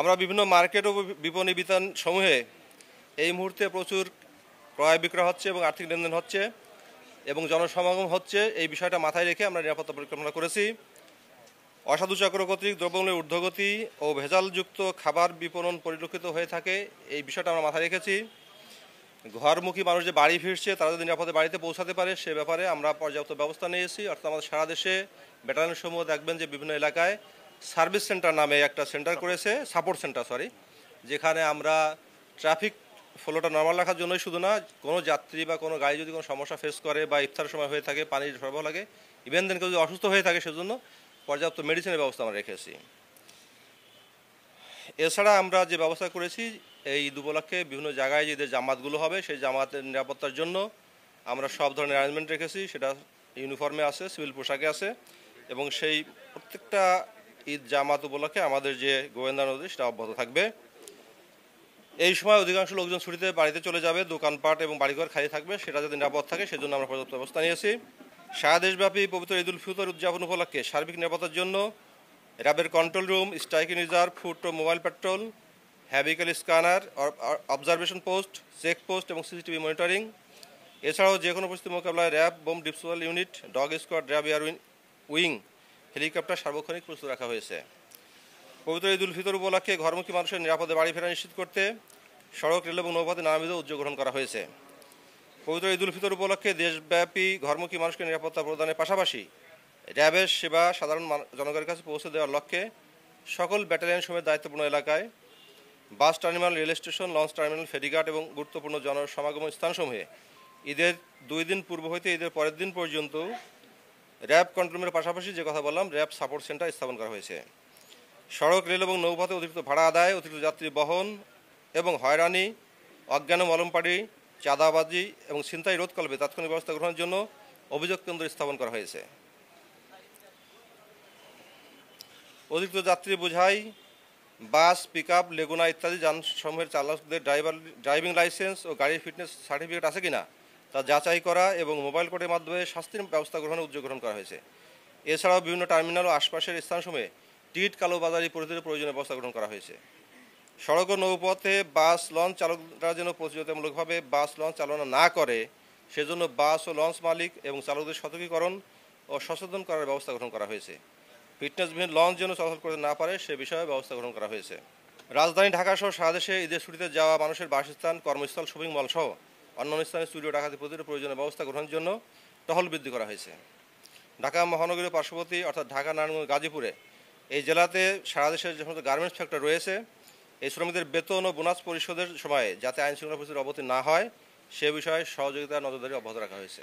আমরা বিভিন্ন মার্কেট ও বিপণী বিতান সমূহে এই মুহূর্তে প্রচুর ক্রয় বিক্রয় হচ্ছে এবং আর্থিক লেনদেন হচ্ছে এবং জনসমাগম হচ্ছে। এই বিষয়টা মাথায় রেখে আমরা নিরাপত্তা পরিকল্পনা করেছি। অসাধু চক্র কর্তৃক দ্রব্যমূল্যের ঊর্ধ্বগতি ও ভেজালযুক্ত খাবার বিপণন পরিলক্ষিত হয়ে থাকে, এই বিষয়টা আমরা মাথায় রেখেছি। ঘরমুখী মানুষ যে বাড়ি ফিরছে তারা যদি নিরাপদে বাড়িতে পৌঁছাতে পারে সে ব্যাপারে আমরা পর্যাপ্ত ব্যবস্থা নিয়েছি। অর্থাৎ আমাদের সারা দেশে ব্যাটালিয়নসমূহ দেখবেন যে বিভিন্ন এলাকায় সার্ভিস সেন্টার নামে একটা সেন্টার করেছে, সাপোর্ট সেন্টার সরি, যেখানে আমরা ট্রাফিক ফ্লোটা নর্মাল রাখার জন্যই শুধু না, কোনো যাত্রী বা কোনো গাড়ি যদি কোনো সমস্যা ফেস করে বা ইফতার সময় হয়ে থাকে, পানির সরবরাহ লাগে, ইভেন দেন কেউ যদি অসুস্থ হয়ে থাকে সেজন্য পর্যাপ্ত মেডিসিনের ব্যবস্থা আমরা রেখেছি। এছাড়া আমরা যে ব্যবস্থা করেছি এই ঈদ উপলক্ষে বিভিন্ন জায়গায় যে জামাতগুলো হবে সেই জামাতের নিরাপত্তার জন্য আমরা সব ধরনের অ্যারেঞ্জমেন্ট রেখেছি। সেটা ইউনিফর্মে আছে, সিভিল পোশাকে আছে এবং সেই প্রত্যেকটা ঈদ জামাত উপলক্ষে আমাদের যে গোয়েন্দা নজর সেটা অব্যাহত থাকবে। এই সময় অধিকাংশ লোকজন ছুটিতে বাড়িতে চলে যাবে, দোকানপাট এবং বাড়িঘর খালি থাকবে, সেটা যাতে নিরাপদ থাকে সেজন্য আমরা পর্যাপ্ত ব্যবস্থা নিয়েছি। সারা দেশব্যাপী পবিত্র ঈদ উল ফিতর উদযাপন উপলক্ষে সার্বিক নিরাপত্তার জন্য র্যাবের control room, striking reserve, foot ও mobile patrol, vehicle scanner, observation post, check post এবং সিসিটিভি মনিটরিং। এছাড়াও যে কোনো পরিস্থিতি মোকাবেলায় RAB, bomb disposal unit, dog squad, RAB air wing, helicopter সার্বক্ষণিক প্রস্তুত রাখা হয়েছে। পবিত্র ঈদ উল ফিতর উপলক্ষে ঘরমুখী মানুষের নিরাপদে বাড়ি ফেরা নিশ্চিত করতে সড়ক, রেল এবং নৌপথে নানাবিধ উদ্যোগ গ্রহণ করা হয়েছে। পবিত্র ঈদ উল ফিতর উপলক্ষে দেশব্যাপী ঘরমুখী মানুষকে নিরাপত্তা প্রদানের পাশাপাশি র্যাবের সেবা সাধারণ জনগণের কাছে পৌঁছে দেওয়ার লক্ষ্যে সকল ব্যাটালিয়ন সমেত দায়িত্বপূর্ণ এলাকায় bus terminal, rail station, launch terminal, ফেরিঘাট এবং গুরুত্বপূর্ণ জনসমাগম স্থানসমূহে ঈদের দুই দিন পূর্ব হইতে ঈদের পরের দিন পর্যন্ত র্যাব কন্ট্রোল রুমের পাশাপাশি যে কথা বললাম র্যাব সাপোর্ট সেন্টার স্থাপন করা হয়েছে। সড়ক, রেল এবং নৌপথে অতিরিক্ত ভাড়া আদায়, অতিরিক্ত যাত্রী বহন এবং হয়রানি, অজ্ঞান মলমপাড়ি, চাঁদাবাজি এবং ছিনতাই রোধকল্পে তাৎক্ষণিক ব্যবস্থা গ্রহণের জন্য অভিযোগ কেন্দ্র স্থাপন করা হয়েছে। অতিরিক্ত যাত্রী বোঝাই বাস, পিকআপ, লেগুনা ইত্যাদি যানসমূহের চালকদের ড্রাইভিং লাইসেন্স ও গাড়ির ফিটনেস সার্টিফিকেট আছে কিনা তা যাচাই করা এবং মোবাইল কোর্টের মাধ্যমে শাস্তির ব্যবস্থা গ্রহণের উদ্যোগ গ্রহণ করা হয়েছে। এছাড়াও বিভিন্ন টার্মিনাল ও আশপাশের স্থানসমূহে টিকিট কালোবাজারি প্রতিরোধের প্রয়োজনীয় ব্যবস্থা গ্রহণ করা হয়েছে। সড়ক ও নৌপথে বাস, লঞ্চ চালকরা যেন প্রতিযোগিতামূলকভাবে বাস, লঞ্চ চালনা না করে সেজন্য বাস ও লঞ্চ মালিক এবং চালকদের সতর্কীকরণ ও সচেতন করার ব্যবস্থা গ্রহণ করা হয়েছে। ফিটনেসবিহীন লঞ্চ যেন চলাচল করতে না পারে সে বিষয়ে ব্যবস্থা গ্রহণ করা হয়েছে। রাজধানী ঢাকাসহ সারা দেশে ঈদের ছুটিতে যাওয়া মানুষের বাসস্থান, কর্মস্থল, শপিং মল সহ অন্যান্য স্থানে চুরি ও ডাকাতি প্রতিরোধের প্রয়োজনীয় ব্যবস্থা গ্রহণের জন্য টহল বৃদ্ধি করা হয়েছে। ঢাকা মহানগরীর পার্শ্ববর্তী অর্থাৎ ঢাকা, নারায়ণগঞ্জ, গাজীপুরে এই জেলাতে সারা দেশের যে সমস্ত গার্মেন্টস ফ্যাক্টরি রয়েছে এই শ্রমিকদের বেতন ও বোনাস পরিশোধের সময় যাতে আইনশৃঙ্খলা পরিস্থিতির অবনতি না হয় সে বিষয়ে সহযোগিতা নজরদারি অব্যাহত রাখা হয়েছে।